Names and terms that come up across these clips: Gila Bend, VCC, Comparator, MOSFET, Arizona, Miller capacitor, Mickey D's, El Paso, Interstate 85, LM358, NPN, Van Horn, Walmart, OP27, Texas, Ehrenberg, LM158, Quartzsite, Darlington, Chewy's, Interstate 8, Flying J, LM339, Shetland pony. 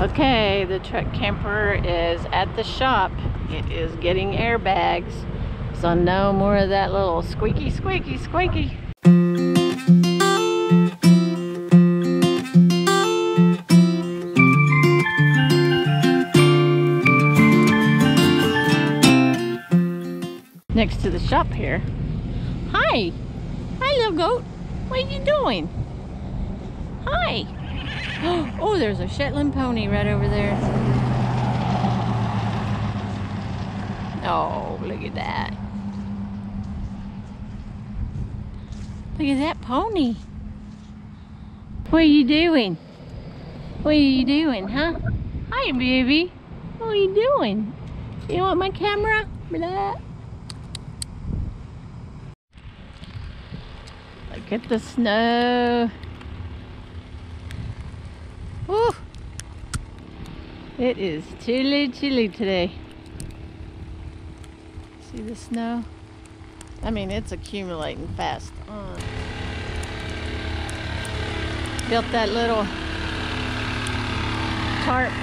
Okay, the truck camper is at the shop. It is getting airbags. So no more of that little squeaky, squeaky, squeaky. Next to the shop here. Hi. Hi, little goat. What are you doing? Hi. Oh, there's a Shetland pony right over there. Oh, look at that. Look at that pony. What are you doing? What are you doing, huh? Hi, baby. What are you doing? You want my camera? Blah. Look at the snow. Woo! It is chilly, chilly today. See the snow? I mean, it's accumulating fast. Built that little tarp.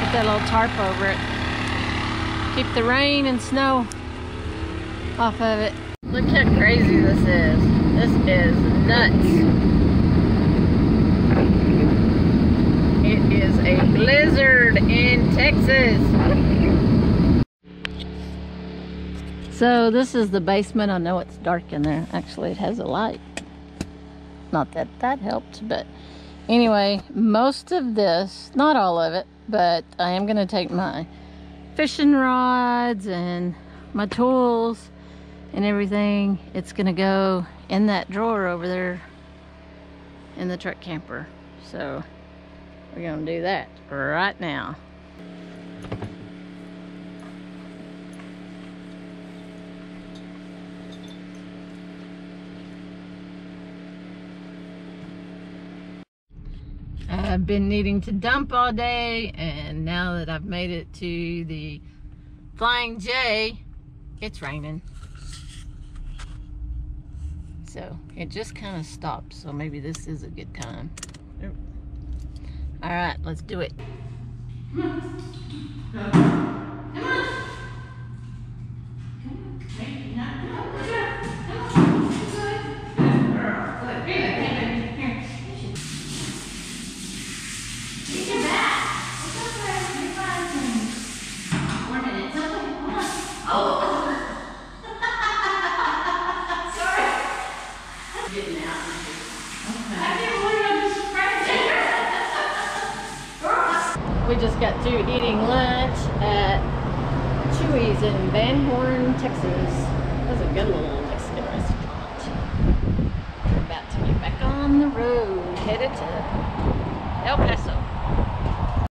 Put that little tarp over it. Keep the rain and snow off of it. Look how crazy this is. This is nuts. It is a blizzard in Texas. So this is the basement. I know it's dark in there. Actually, it has a light. Not that that helped, but anyway, most of this, not all of it, but I am going to take my fishing rods and my tools and everything. It's going to go in that drawer over there in the truck camper. So we're going to do that right now. I've been needing to dump all day, and now that I've made it to the Flying J, it's raining. So it just kind of stopped, so maybe this is a good time. All right, let's do it. We just got through eating lunch at Chewy's in Van Horn, Texas. That's a good little Mexican restaurant. We're about to get back on the road, headed to El Paso.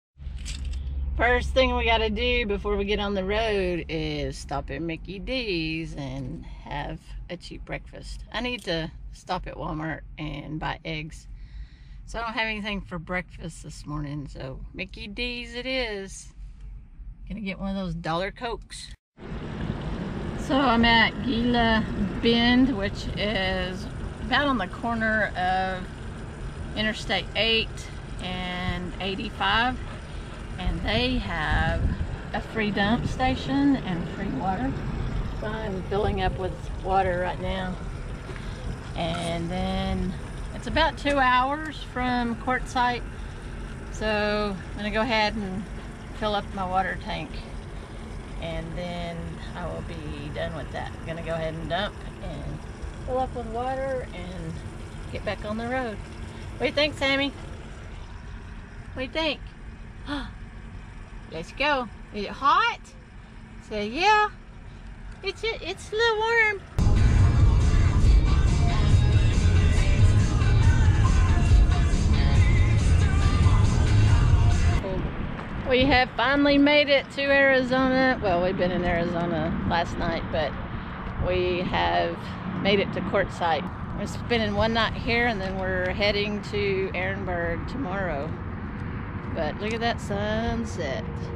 First thing we gotta do before we get on the road is stop at Mickey D's and have a cheap breakfast. I need to stop at Walmart and buy eggs. So I don't have anything for breakfast this morning, so Mickey D's it is. Gonna get one of those dollar Cokes. So I'm at Gila Bend, which is about on the corner of Interstate 8 and 85. And they have a free dump station and free water. So I'm filling up with water right now. And then it's about 2 hours from Quartzsite, so I'm going to go ahead and fill up my water tank, and then I will be done with that. I'm going to go ahead and dump and fill up with water and get back on the road. What do you think, Sammy? What do you think? Let's go. Is it hot? So yeah, it's a little warm. We have finally made it to Arizona. Well, we've been in Arizona last night, but we have made it to Quartzsite. We're spending one night here, and then we're heading to Ehrenberg tomorrow. But look at that sunset.